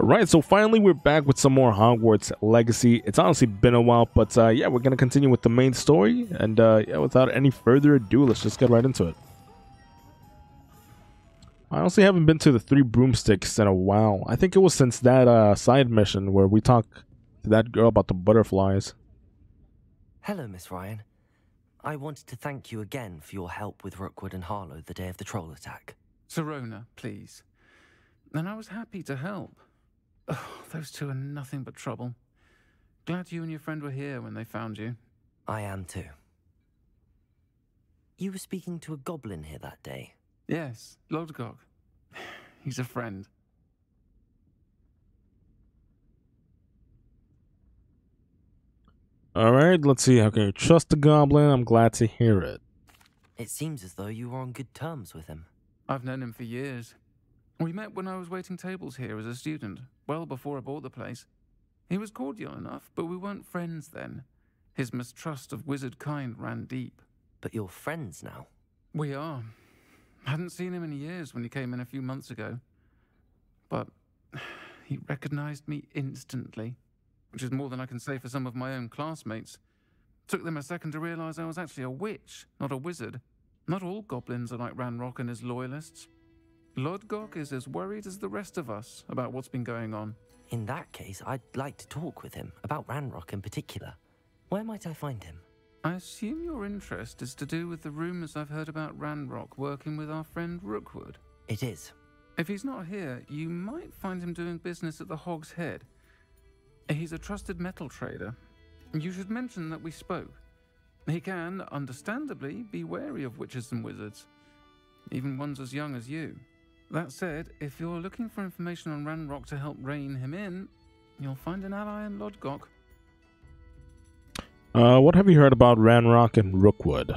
Alright, so finally we're back with some more Hogwarts Legacy. It's honestly been a while, but yeah, we're going to continue with the main story. And yeah, without any further ado, let's just get right into it. I honestly haven't been to the Three Broomsticks in a while. I think it was since that side mission where we talked to that girl about the butterflies. Hello, Miss Ryan. I wanted to thank you again for your help with Rookwood and Harlow the day of the troll attack. Sirona, please. And I was happy to help. Oh, those two are nothing but trouble. Glad you and your friend were here when they found you. I am too. You were speaking to a goblin here that day. Yes, Lodgok. He's a friend. Alright, let's see. How can you trust the goblin? I'm glad to hear it. It seems as though you were on good terms with him. I've known him for years. We met when I was waiting tables here as a student, well before I bought the place. He was cordial enough, but we weren't friends then. His mistrust of wizard kind ran deep. But you're friends now? We are. I hadn't seen him in years when he came in a few months ago. But he recognized me instantly, which is more than I can say for some of my own classmates. Took them a second to realize I was actually a witch, not a wizard. Not all goblins are like Ranrok and his loyalists. Lodgok is as worried as the rest of us about what's been going on. In that case, I'd like to talk with him, about Ranrok in particular. Where might I find him? I assume your interest is to do with the rumors I've heard about Ranrok working with our friend Rookwood. It is. If he's not here, you might find him doing business at the Hog's Head. He's a trusted metal trader. You should mention that we spoke. He can, understandably, be wary of witches and wizards, even ones as young as you. That said, if you're looking for information on Ranrok to help rein him in, you'll find an ally in Lodgok. What have you heard about Ranrok and Rookwood?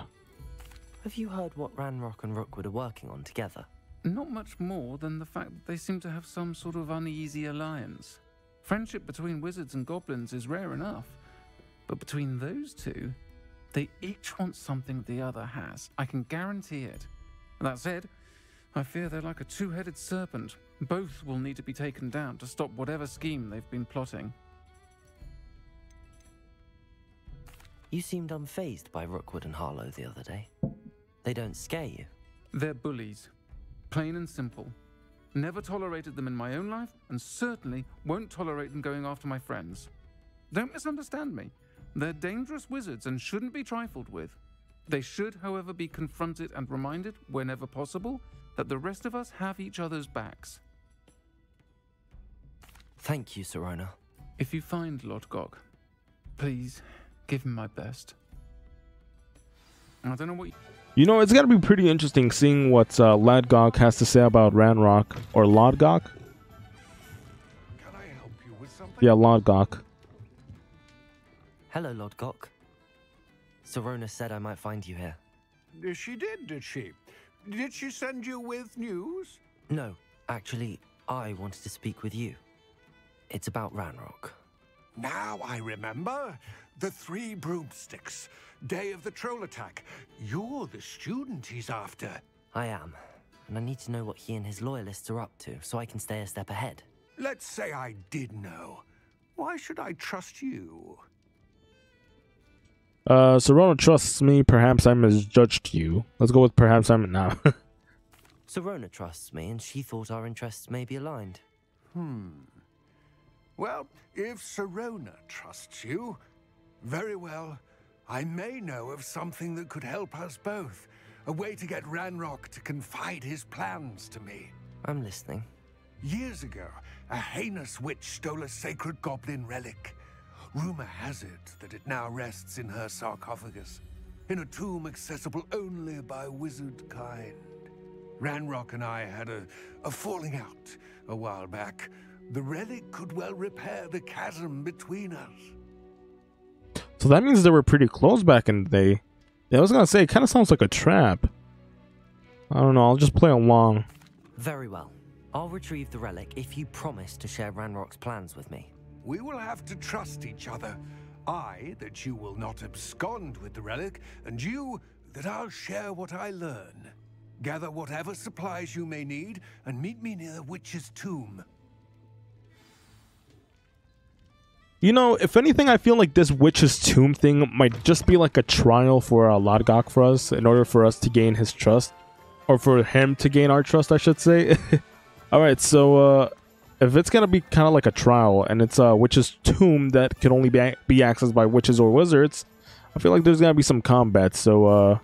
Have you heard what Ranrok and Rookwood are working on together? Not much more than the fact that they seem to have some sort of uneasy alliance. Friendship between wizards and goblins is rare enough, but between those two, they each want something the other has. I can guarantee it. That said, I fear they're like a two-headed serpent. Both will need to be taken down to stop whatever scheme they've been plotting. You seemed unfazed by Rookwood and Harlow the other day. They don't scare you. They're bullies. Plain and simple. Never tolerated them in my own life, and certainly won't tolerate them going after my friends. Don't misunderstand me. They're dangerous wizards and shouldn't be trifled with. They should, however, be confronted and reminded, whenever possible, that the rest of us have each other's backs. Thank you, Sirona. If you find Lodgok, please give him my best. I don't know what you know, it's got to be pretty interesting seeing what Lodgok has to say about Ranrok, or Lodgok. Can I help you with something? Yeah, Lodgok. Hello, Lodgok. Sirona said I might find you here. She did she? Did she send you with news? No, actually, I wanted to speak with you. It's about Ranrok. Now I remember. The Three Broomsticks. Day of the troll attack. You're the student he's after. I am. And I need to know what he and his loyalists are up to, so I can stay a step ahead. Let's say I did know. Why should I trust you? Sirona trusts me, perhaps I misjudged you. Let's go with perhaps I'm not. Sirona trusts me, and she thought our interests may be aligned. Well, if Sirona trusts you, very well. I may know of something that could help us both. A way to get Ranrok to confide his plans to me. I'm listening. Years ago, a heinous witch stole a sacred goblin relic. Rumor has it that it now rests in her sarcophagus, in a tomb accessible only by wizard kind. Ranrok and I had a falling out a while back. The relic could well repair the chasm between us. So that means they were pretty close back in the day. Yeah, I was gonna say, it kind of sounds like a trap. I don't know, I'll just play along. Very well. I'll retrieve the relic if you promise to share Ranrock's plans with me. We will have to trust each other. I, that you will not abscond with the relic, and you, that I'll share what I learn. Gather whatever supplies you may need, and meet me near the witch's tomb. You know, if anything, I feel like this Witch's Tomb thing might just be like a trial for Lodgok for us, in order for us to gain his trust. Or for him to gain our trust, I should say. Alright, so if it's gonna be kind of like a trial, and it's a Witch's Tomb that can only be accessed by witches or wizards, I feel like there's gonna be some combat, so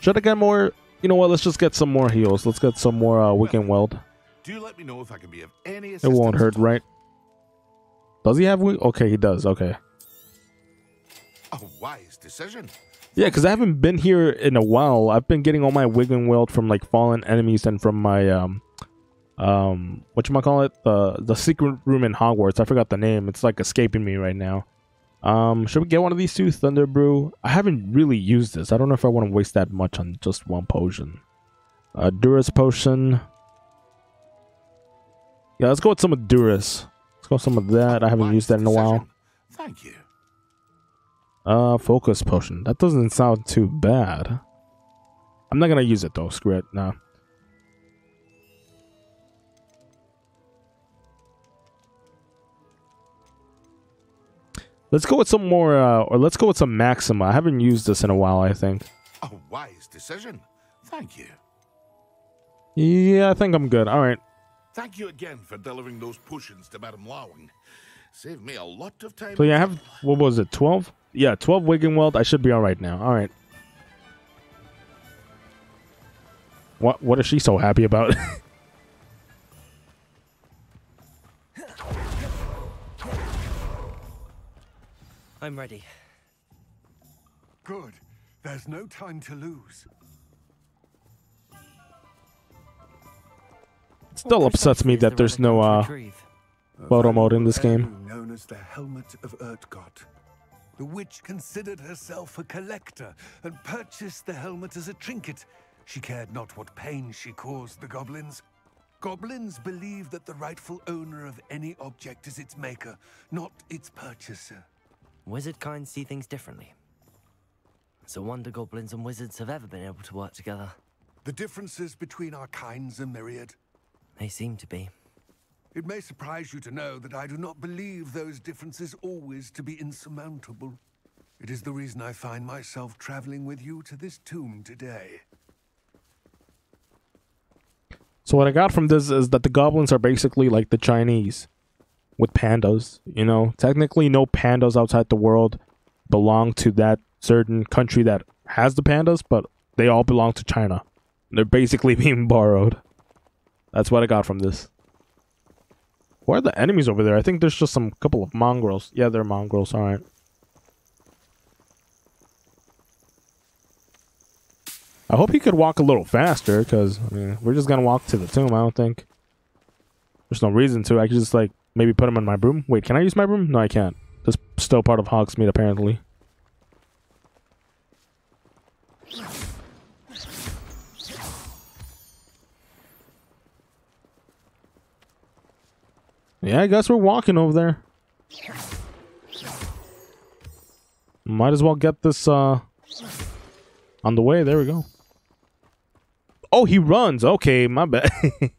should I get more? You know what, let's just get some more heals. Let's get some more Wiggenweld. Do let me know if I can be of any assistance. It won't hurt, right? Does he have Wig? Okay, he does. Okay. A wise decision. Yeah, because I haven't been here in a while. I've been getting all my Wiggenweld from like fallen enemies and from my whatchamacallit? The secret room in Hogwarts. I forgot the name. It's like escaping me right now. Should we get one of these two? Thunderbrew. I haven't really used this. I don't know if I want to waste that much on just one potion. Duras potion. Yeah, let's go with some of Duras. Let's go with some of that. I haven't used that in a while. Thank you. Focus potion. That doesn't sound too bad. I'm not gonna use it though. Screw it. Nah. Let's go with some more, or let's go with some Maxima. I haven't used this in a while, I think. A wise decision. Thank you. Yeah, I think I'm good. All right. Thank you again for delivering those potions to Madam Lowing. Saved me a lot of time. So yeah, I have, what was it, 12? Yeah, 12 Wiggenweld. I should be all right now. All right. What is she so happy about? I'm ready. Good. There's no time to lose. It still upsets me that there's no photo mode in this game. Known as the Helmet of Urtkot. The witch considered herself a collector and purchased the helmet as a trinket. She cared not what pain she caused the goblins. Goblins believe that the rightful owner of any object is its maker, not its purchaser. Wizard kind see things differently. So wonder goblins and wizards have ever been able to work together. The differences between our kinds are myriad. They seem to be. It may surprise you to know that I do not believe those differences always to be insurmountable. It is the reason I find myself traveling with you to this tomb today. So what I got from this is that the goblins are basically like the Chinese. With pandas, you know, technically no pandas outside the world belong to that certain country that has the pandas, but they all belong to China. They're basically being borrowed. That's what I got from this. Where are the enemies over there? I think there's just some couple of mongrels. Yeah, they're mongrels. All right. I hope he could walk a little faster, because I mean, we're just gonna walk to the tomb. I don't think there's no reason to. I could just like. Maybe put him on my broom. Wait, can I use my broom? No, I can't. That's still part of Hogsmeade, apparently. Yeah, I guess we're walking over there. Might as well get this on the way. There we go. Oh, he runs. Okay, my bad. I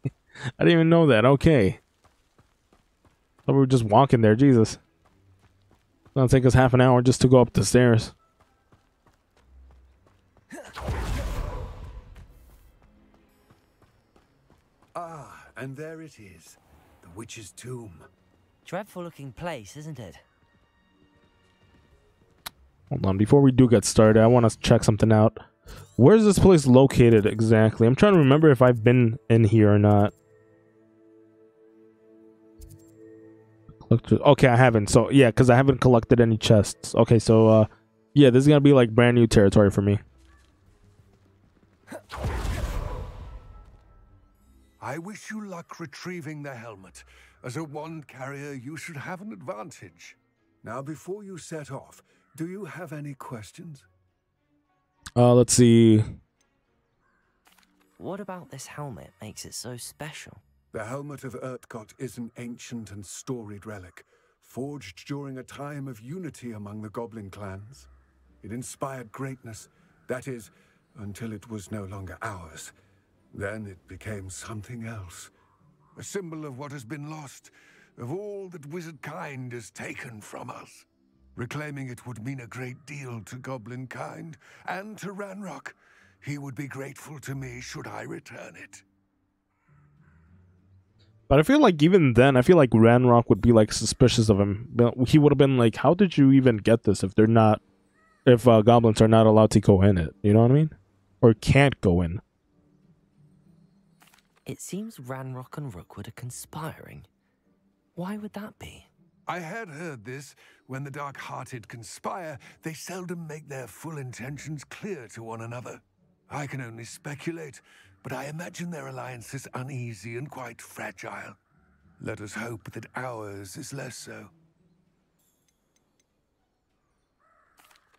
didn't even know that. Okay. Thought we were just walking there, Jesus. It's gonna take us half an hour just to go up the stairs. Ah, and there it is. The witch's tomb. Dreadful looking place, isn't it? Hold on, before we do get started, I want to check something out. Where's this place located exactly? I'm trying to remember if I've been in here or not. Okay, I haven't. So yeah, because I haven't collected any chests. Okay, so yeah, this is gonna be like brand new territory for me. I wish you luck retrieving the helmet. As a wand carrier, you should have an advantage. Now, before you set off, do you have any questions? Let's see. What about this helmet makes it so special? The Helmet of Urtkot is an ancient and storied relic, forged during a time of unity among the goblin clans. It inspired greatness, that is, until it was no longer ours. Then it became something else. A symbol of what has been lost, of all that wizard kind has taken from us. Reclaiming it would mean a great deal to goblin kind and to Ranrok. He would be grateful to me should I return it. But I feel like even then, I feel like Ranrok would be like suspicious of him. He would have been like, how did you even get this if they're not, if goblins are not allowed to go in it? You know what I mean? Or can't go in. It seems Ranrok and Rookwood are conspiring. Why would that be? I had heard this. When the dark-hearted conspire, they seldom make their full intentions clear to one another. I can only speculate, but I imagine their alliance is uneasy and quite fragile. Let us hope that ours is less so.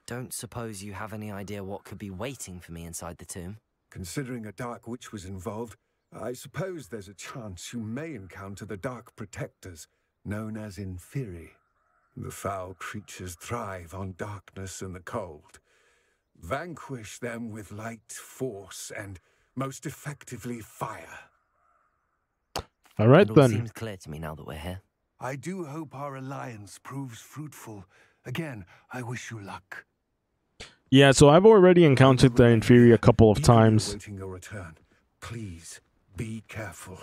Don't suppose you have any idea what could be waiting for me inside the tomb? Considering a dark witch was involved, I suppose there's a chance you may encounter the dark protectors, known as Inferi. The foul creatures thrive on darkness and the cold. Vanquish them with light, force, and most effectively fire. All right, then. It seems clear to me now that we're here. I do hope our alliance proves fruitful. Again, I wish you luck. Yeah, so I've already encountered the Inferi a couple of times. Waiting your return. Please be careful.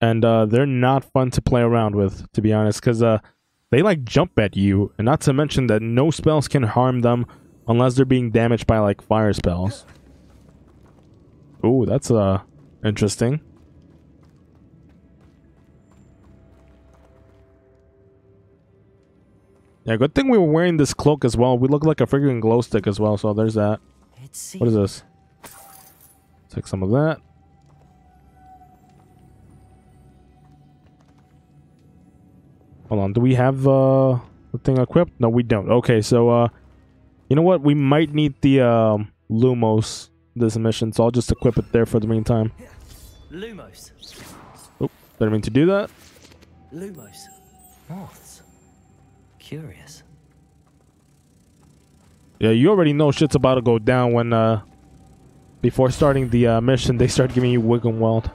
And they're not fun to play around with, to be honest, because they like jump at you, and not to mention that no spells can harm them unless they're being damaged by like fire spells. Ooh, that's interesting. Yeah, good thing we were wearing this cloak as well. We look like a freaking glow stick as well, so there's that. What is this? Take some of that. Hold on, do we have the thing equipped? No, we don't. Okay, so you know what? We might need the Lumos this mission, so I'll just equip it there for the meantime. Lumos. Oh, didn't mean to do that. Lumos. Moths. Curious. Yeah, you already know shit's about to go down when before starting the mission they start giving you Wiggenweld.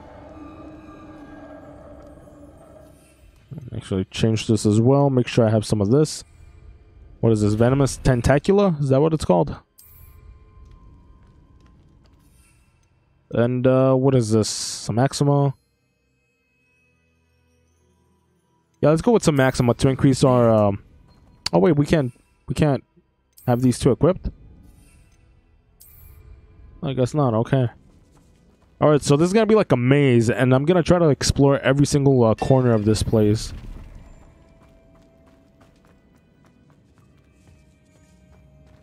Actually change this as well, make sure I have some of this. What is this, Venomous Tentacula? Is that what it's called? And what is this, some Maxima? Yeah, let's go with some Maxima to increase our oh wait, we can't have these two equipped? I guess not, okay. Alright, so this is going to be like a maze, and I'm going to try to explore every single corner of this place.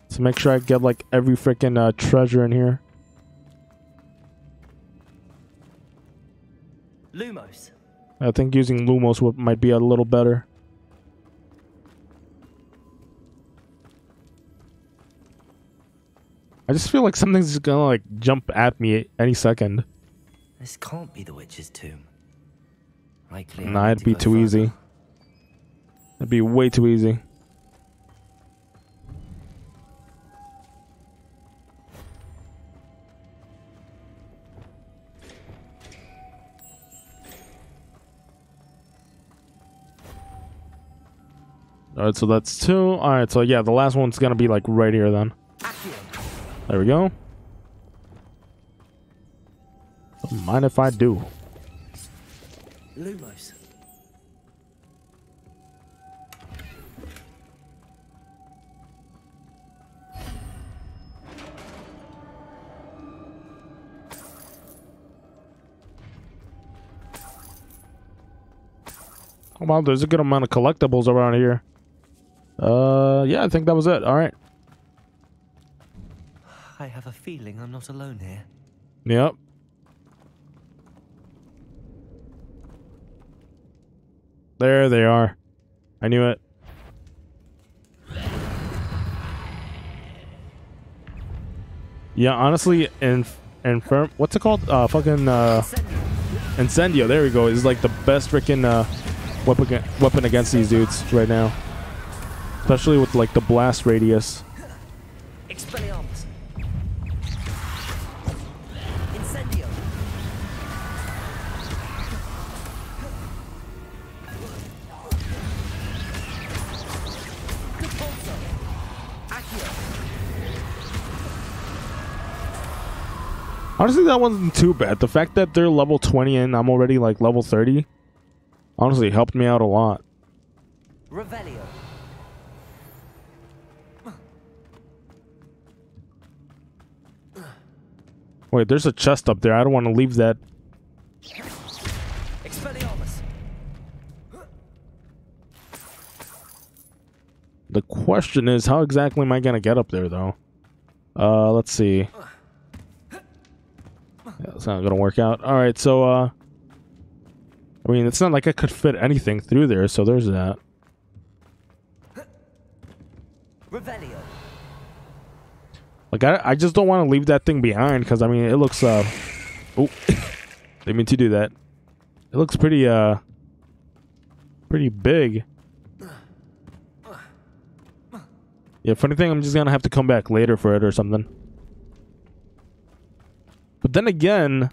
So make sure I get like every freaking treasure in here. Lumos. I think using Lumos might be a little better. I just feel like something's just gonna like jump at me any second. This can't be the witch's tomb. Likely. Nah, it'd be too easy. It'd be way too easy. Alright, so that's two. Alright, so yeah, the last one's gonna be like right here then. There we go. Don't mind if I do. Lumos. Oh wow, there's a good amount of collectibles around here. Yeah, I think that was it. All right. I have a feeling I'm not alone here. Yep. There they are. I knew it. Yeah, honestly, what's it called? Incendio. There we go. Is like the best freaking weapon against these dudes right now, especially with like the blast radius. Expelliarmus. Honestly, that wasn't too bad. The fact that they're level 20 and I'm already like level 30, honestly helped me out a lot. Revelio. Wait, there's a chest up there. I don't want to leave that. Expelliarmus. The question is, how exactly am I going to get up there, though? Let's see. Yeah, that's not going to work out. All right, so, I mean, it's not like I could fit anything through there, so there's that. Revelio. Like, I just don't want to leave that thing behind, because, I mean, it looks, oh, didn't mean to do that. It looks pretty, pretty big. Yeah, funny thing, I'm just gonna have to come back later for it or something. But then again,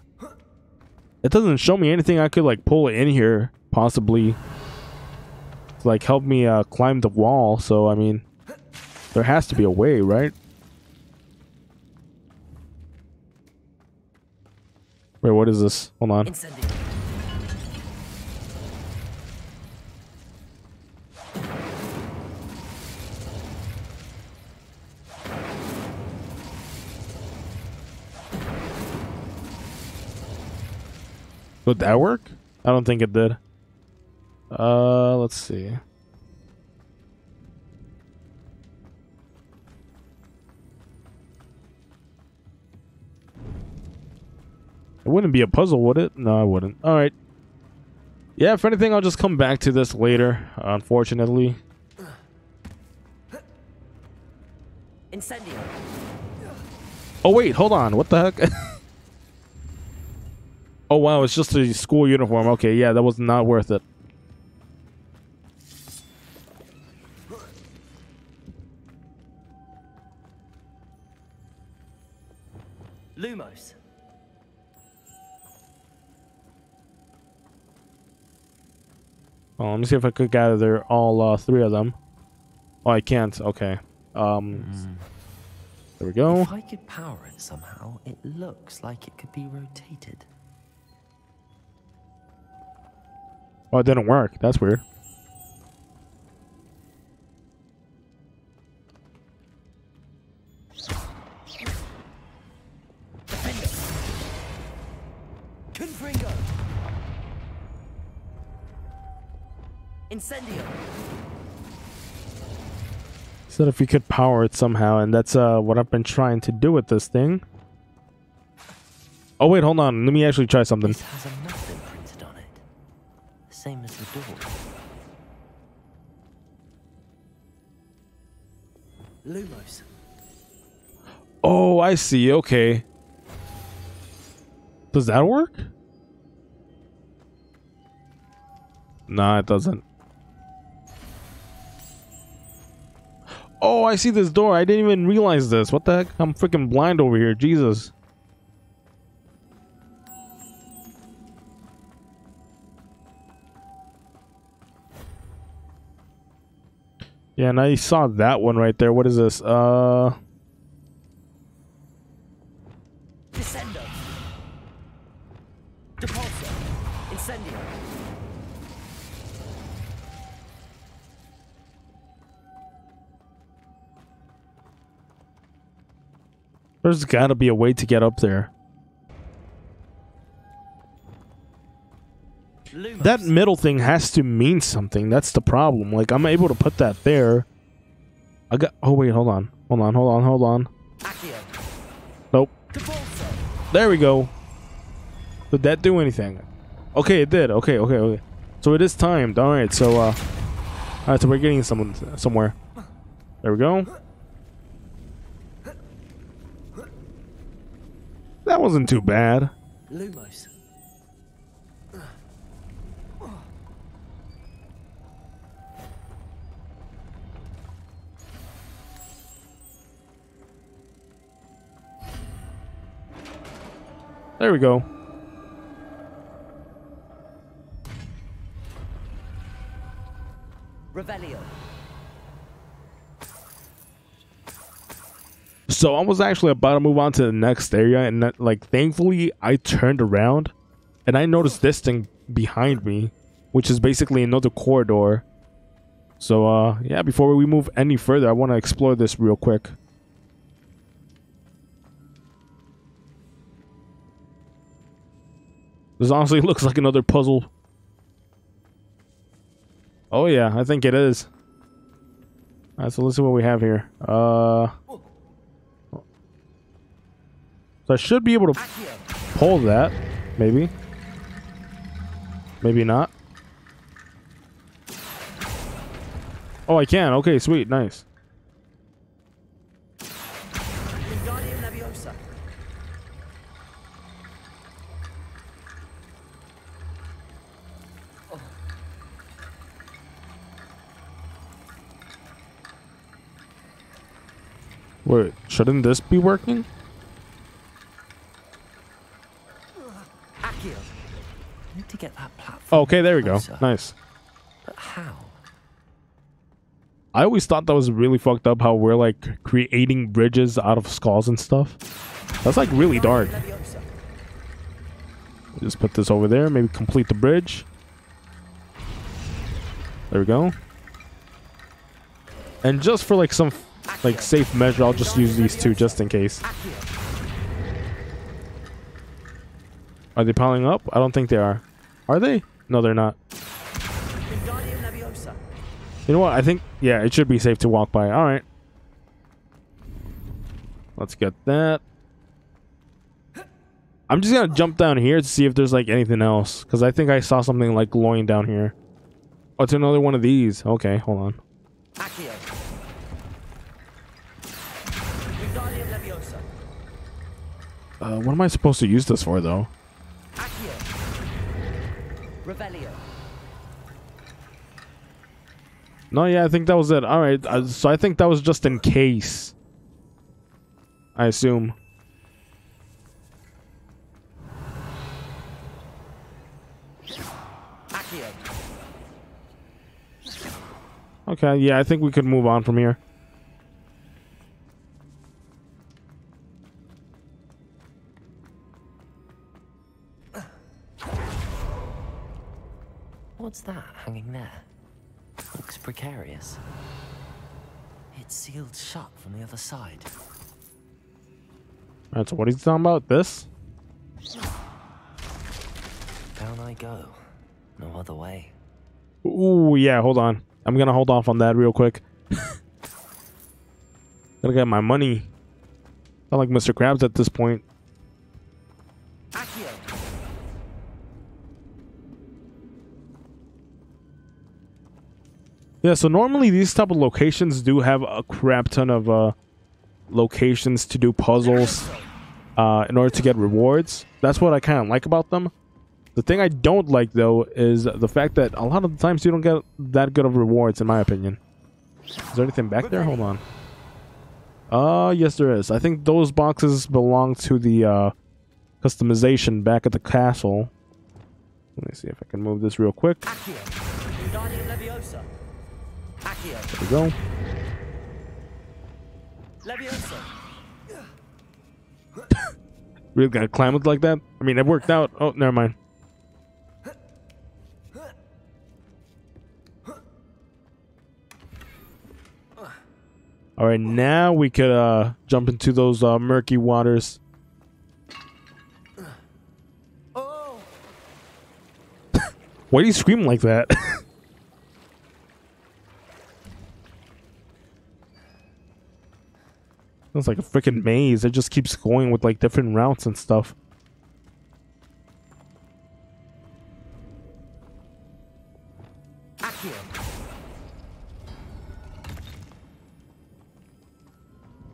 it doesn't show me anything I could, like, pull in here, possibly, to, like, help me, climb the wall. So, I mean, there has to be a way, right? Wait, what is this? Hold on. Incendio. Would that work? I don't think it did. Let's see. It wouldn't be a puzzle, would it? No, I wouldn't. All right. Yeah, if anything, I'll just come back to this later, unfortunately. Incendio. Oh, wait, hold on. What the heck? Oh, wow, it's just a school uniform. Okay, yeah, that was not worth it. Lumos. Oh, let me see if I could gather all three of them. Oh, I can't. Okay. There we go. If I could power it somehow, it looks like it could be rotated. Oh, it didn't work. That's weird. Incendio. Said if we could power it somehow, and that's what I've been trying to do with this thing. Oh wait, hold on. Let me actually try something. This has a nothing printed on it. Same as the door. Lumos. Oh, I see. Okay. Does that work? Nah, it doesn't. Oh, I see this door. I didn't even realize this. What the heck? I'm freaking blind over here. Jesus. Yeah, and I saw that one right there. What is this? Descendo. Depulso. Incendio. There's gotta be a way to get up there. Lumos. That middle thing has to mean something. That's the problem. Like, I'm able to put that there. I got. Oh, wait, hold on. Hold on, hold on, hold on. Accio. Nope. Depulso. There we go. Did that do anything? Okay, it did. Okay, okay, okay. So it is timed. Alright, so, alright, so we're getting somewhere. There we go. That wasn't too bad. Lumos. There we go. Revelio. So I was actually about to move on to the next area, and that, like, thankfully I turned around and I noticed this thing behind me, which is basically another corridor. So yeah, before we move any further, I want to explore this real quick. This honestly looks like another puzzle. Oh yeah, I think it is. Alright, so let's see what we have here. So I should be able to pull that, maybe. Maybe not. Oh, I can. Okay, sweet, nice. Wait, shouldn't this be working? Accio, I need to get that platform. Okay, there we go. Nice. But how? I always thought that was really fucked up how we're like creating bridges out of skulls and stuff. That's like really dark. Just put this over there, maybe complete the bridge. There we go. And just for like some like safe measure, I'll just use these two just in case. Are they piling up? I don't think they are. Are they? No, they're not. You know what? I think, yeah, it should be safe to walk by. All right. Let's get that. I'm just going to jump down here to see if there's like anything else, because I think I saw something like glowing down here. Oh, it's another one of these. Okay, hold on. What am I supposed to use this for, though? Accio. Revelio. No, yeah, I think that was it. All right, so I think that was just in case, I assume. Accio. Okay, yeah, I think we could move on from here. What's that hanging there? Looks precarious. It's sealed shut from the other side. That's what he's talking about, this? Down I go. No other way. Ooh, yeah, hold on. I'm gonna hold off on that real quick. Gotta get my money. Not like Mr. Krabs at this point. Yeah, so normally these type of locations do have a crap ton of locations to do puzzles in order to get rewards. That's what I kind of like about them. The thing I don't like, though, is the fact that a lot of the times you don't get that good of rewards, in my opinion. Is there anything back there? Hold on. Yes, there is. I think those boxes belong to the customization back at the castle. Let me see if I can move this real quick. There we go. Really gotta climb it like that? I mean, it worked out. Oh, never mind. All right, now we could jump into those murky waters. Why do you scream like that? It's like a freaking maze. It just keeps going with like different routes and stuff.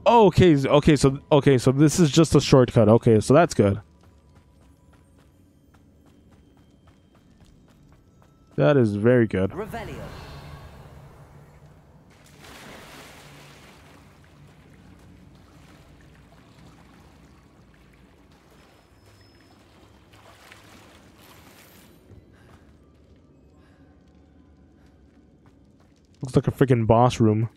Oh, okay, so this is just a shortcut. Okay, so that's good. That is very good. Revelio. Looks like a freaking boss room.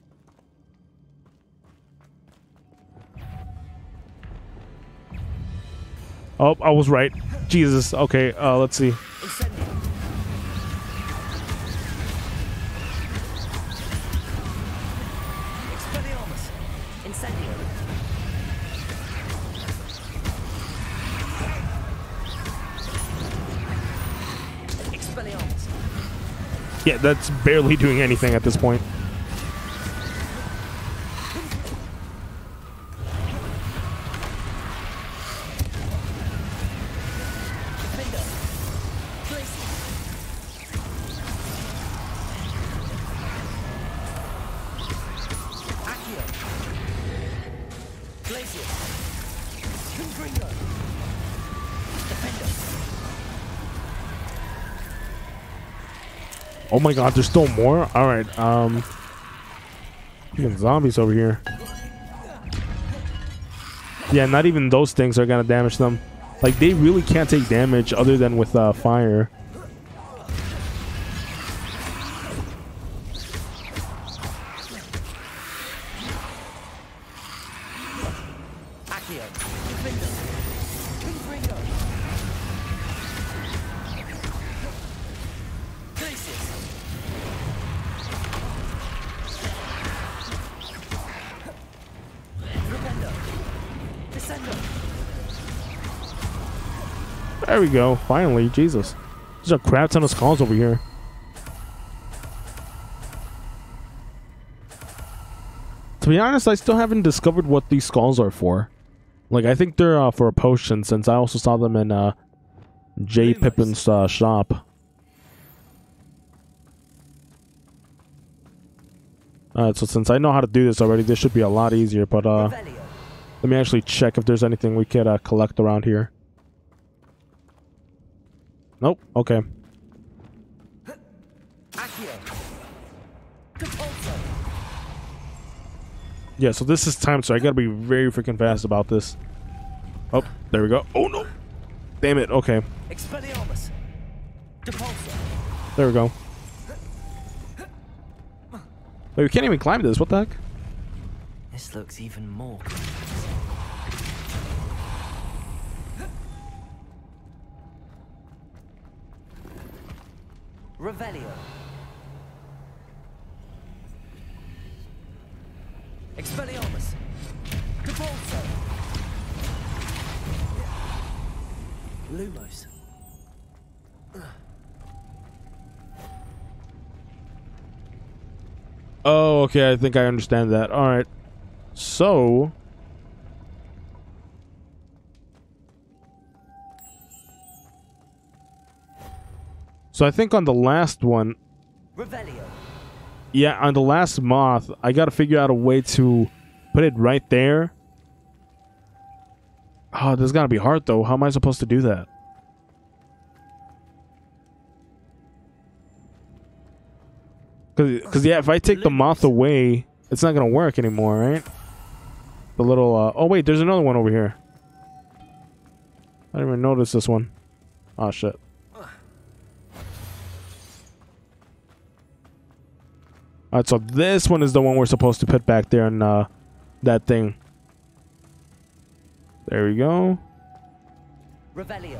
Oh, I was right. Jesus. Okay, let's see. Yeah, that's barely doing anything at this point. Oh my god, there's still more? Alright, freaking zombies over here. Yeah, not even those things are gonna damage them. Like, they really can't take damage other than with fire. There we go, finally, Jesus. There's a crap ton of skulls over here. To be honest, I still haven't discovered what these skulls are for. Like, I think they're for a potion, since I also saw them in J. Pippin's shop. Alright, so since I know how to do this already, this should be a lot easier, but let me actually check if there's anything we could collect around here. Nope. Okay. Yeah, so this is time, so I gotta be very freaking fast about this. Oh, there we go. Oh no! Damn it, okay. There we go. Wait, we can't even climb this, what the heck? This looks even more complex. Revelio. Expelliarmus. Depulso. Lumos. Oh, okay, I think I understand that. Alright. So... So I think on the last one, Revelio. Yeah, on the last moth, I gotta figure out a way to put it right there. Oh, this is gotta be hard though. How am I supposed to do that? Because yeah, if I take the moth away, it's not gonna work anymore, right? The little oh wait, there's another one over here. I didn't even notice this one. Oh shit. Alright, so this one is the one we're supposed to put back there on that thing. There we go. Revelio.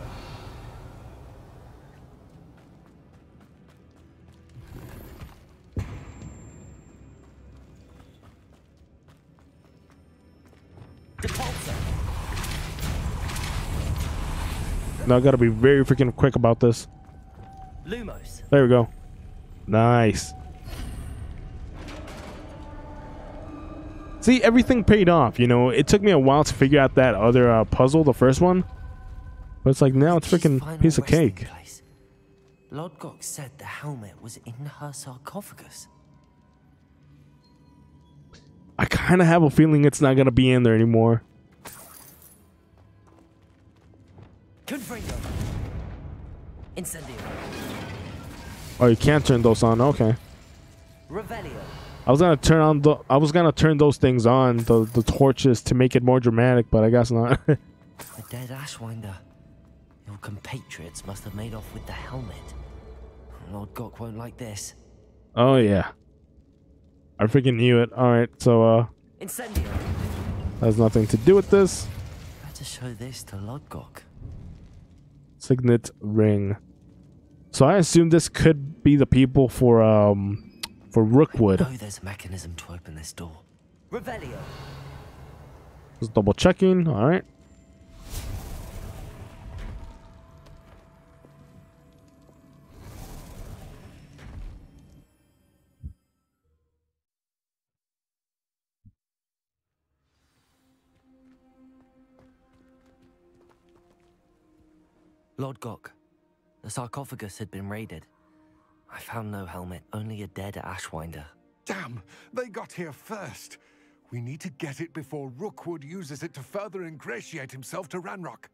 Now I gotta be very freaking quick about this. Lumos. There we go. Nice. See, everything paid off, you know. It took me a while to figure out that other puzzle, the first one. But it's like, now it's freaking piece of cake. Lodgok said the helmet was in her sarcophagus. I kind of have a feeling it's not going to be in there anymore. Incendio. Oh, you can't turn those on. Okay. Revelio. I was gonna turn those things on, the torches, to make it more dramatic, but I guess not. The dead Ashwinder. Your compatriots must have made off with the helmet. Lord Gok won't like this. Oh yeah. I freaking knew it. Alright, so Incendio. That has nothing to do with this. Better show this to Lodgok. Signet ring. So I assume this could be the people for Rookwood. Oh, there's a mechanism to open this door. Revelio. Just double checking. All right. Lodgok, the sarcophagus had been raided. I found no helmet, only a dead Ashwinder. Damn, they got here first. We need to get it before Rookwood uses it to further ingratiate himself to Ranrok.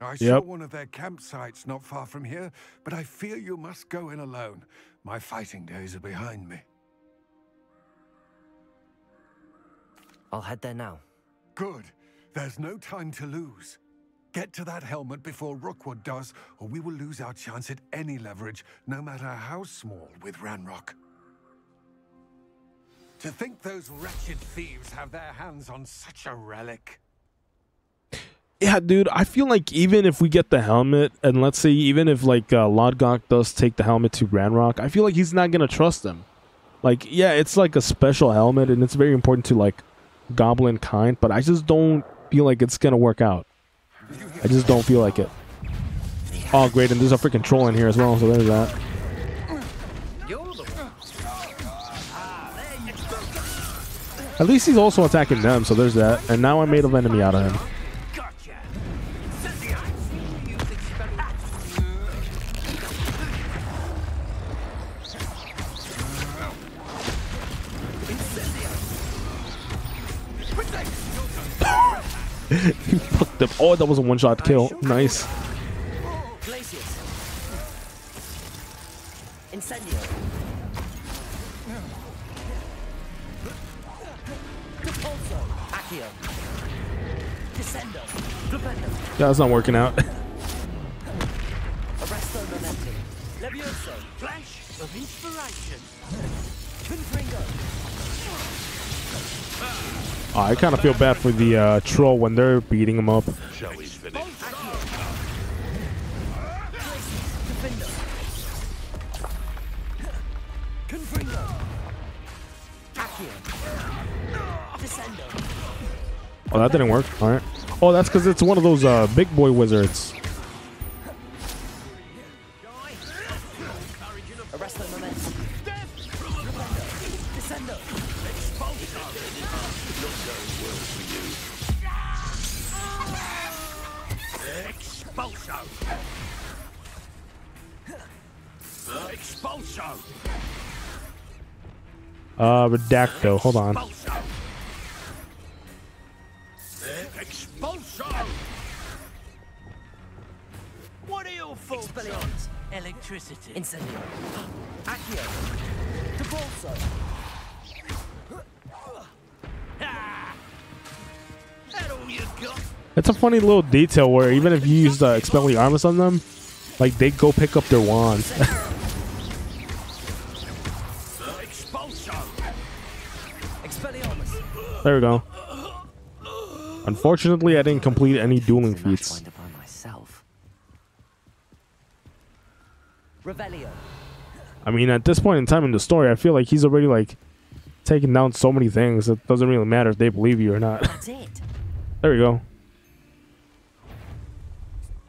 I saw one of their campsites not far from here, but I fear you must go in alone. My fighting days are behind me. I'll head there now. Good. There's no time to lose. Get to that helmet before Rookwood does, or we will lose our chance at any leverage, no matter how small, with Ranrok. To think those wretched thieves have their hands on such a relic. Yeah, dude, I feel like even if we get the helmet, and let's say even if, like, Lodgok does take the helmet to Ranrok, I feel like he's not going to trust him. Like, yeah, it's like a special helmet, and it's very important to, like, goblin kind, but I just don't feel like it's going to work out. I just don't feel like it. Oh, great, and there's a freaking troll in here as well, so there's that. At least he's also attacking them, so there's that. And now I made an enemy out of him. He fucked up. Oh, that was a one-shot kill. Nice. Incendio. Depulso. Accio. Descendo. Yeah, that's not working out. Arresto Momenti. Levioso. Flash of inspiration. Oh, I kind of feel bad for the troll when they're beating him up. Shall we finish? Oh, that didn't work. All right. Oh, that's because it's one of those big boy wizards. Expulso. Redacto, hold on. Expulso. What are you for? Electricity. Incendio. Accio. Depulso. That all you got? It's a funny little detail where even if you use the Expelliarmus on them, like, they go pick up their wand. There we go. Unfortunately, I didn't complete any dueling feats. I mean, at this point in time in the story, I feel like he's already, like, taken down so many things. It doesn't really matter if they believe you or not. There we go.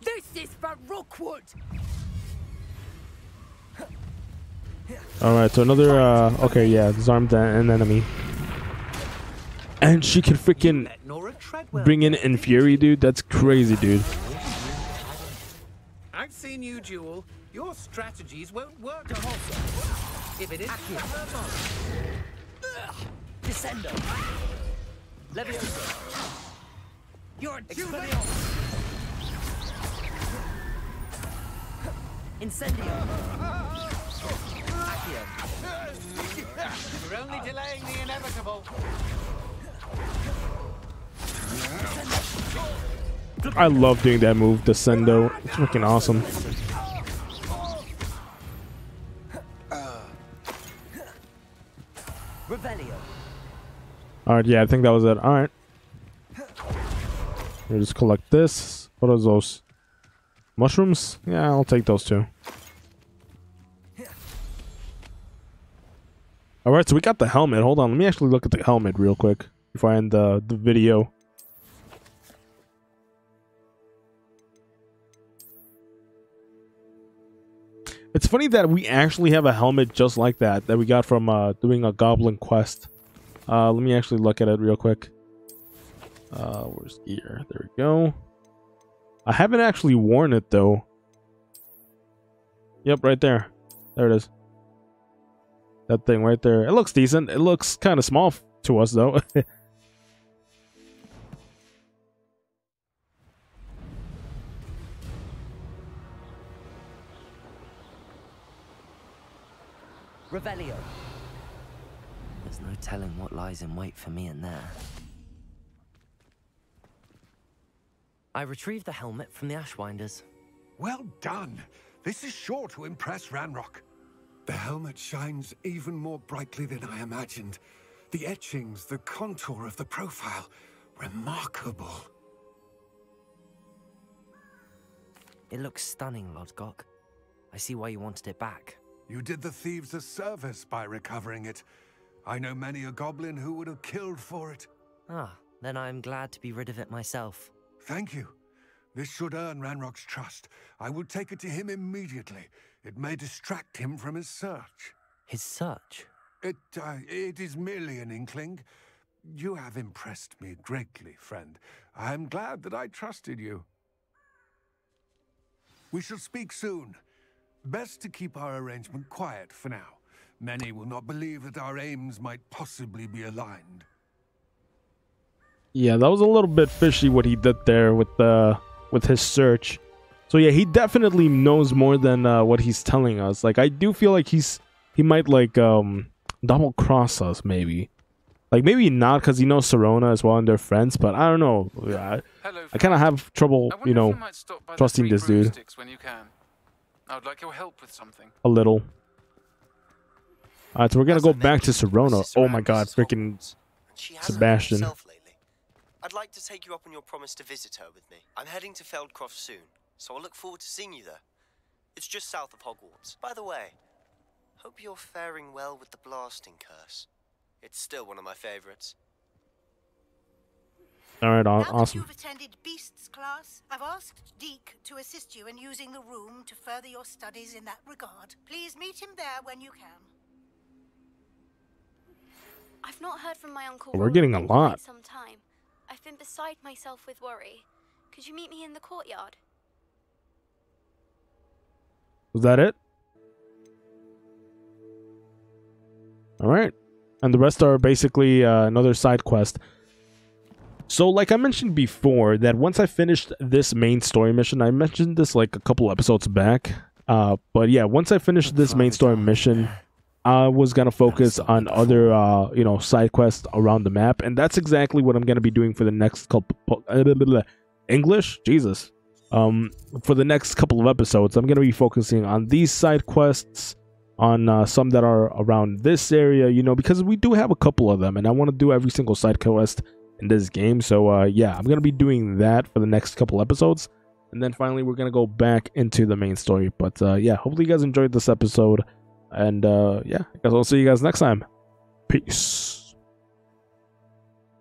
This is for Rookwood. All right, so another. Okay, yeah, disarmed an enemy, and she can freaking bring in Inferi, dude. That's crazy, dude. I've seen you duel. Your strategies won't work. If it is Descendo. Levioso. You're Incendio. You're only delaying the inevitable. I love doing that move, Descendo. It's freaking awesome. Revelio. All right, yeah, I think that was it. All right. We'll just collect this. What are those? Mushrooms? Yeah, I'll take those two. Alright, so we got the helmet. Hold on, let me actually look at the helmet real quick before I end the video. It's funny that we actually have a helmet just like that, that we got from doing a goblin quest. Let me actually look at it real quick. Where's gear? There we go. I haven't actually worn it though. Yep, right there. There it is. That thing right there. It looks decent. It looks kind of small to us though. Revelio. There's no telling what lies in wait for me in there. I retrieved the helmet from the Ashwinders. Well done. This is sure to impress Ranrok. The helmet shines even more brightly than I imagined. The etchings, the contour of the profile, remarkable. It looks stunning, Lodgok. I see why you wanted it back. You did the thieves a service by recovering it. I know many a goblin who would have killed for it. Ah, then I am glad to be rid of it myself. Thank you. This should earn Ranrok's trust. I will take it to him immediately. It may distract him from his search. His search? It is merely an inkling. You have impressed me greatly, friend. I am glad that I trusted you. We shall speak soon. Best to keep our arrangement quiet for now. Many will not believe that our aims might possibly be aligned. Yeah, that was a little bit fishy what he did there with his search. So yeah, he definitely knows more than what he's telling us. Like, I do feel like he might like double cross us maybe. Like maybe not, because he knows Sirona as well and they're friends. But I don't know. I kind of have trouble, you know, trusting this dude. When you can. I would like your help with something. A little. All right, so we're gonna go back to Sirona. Oh my God, freaking Sebastian. I'd like to take you up on your promise to visit her with me. I'm heading to Feldcroft soon, so I'll look forward to seeing you there. It's just south of Hogwarts. By the way, hope you're faring well with the blasting curse. It's still one of my favorites. All right, awesome. Now that you've attended Beast's class, I've asked Deke to assist you in using the room to further your studies in that regard. Please meet him there when you can. I've not heard from my uncle. We're getting a lot. Some time. I've been beside myself with worry. Could you meet me in the courtyard? Was that it? Alright. And the rest are basically another side quest. So like I mentioned before, that once I finished this main story mission, I mentioned this like a couple episodes back. But yeah, once I finished this main story mission, I was going to focus on other, you know, side quests around the map. And that's exactly what I'm going to be doing for the next couple... English? Jesus. For the next couple of episodes, I'm going to be focusing on these side quests, on some that are around this area, you know, because we do have a couple of them. And I want to do every single side quest in this game. So, yeah, I'm going to be doing that for the next couple episodes. And then finally, we're going to go back into the main story. But, yeah, hopefully you guys enjoyed this episode. And yeah, I guess I'll see you guys next time. Peace.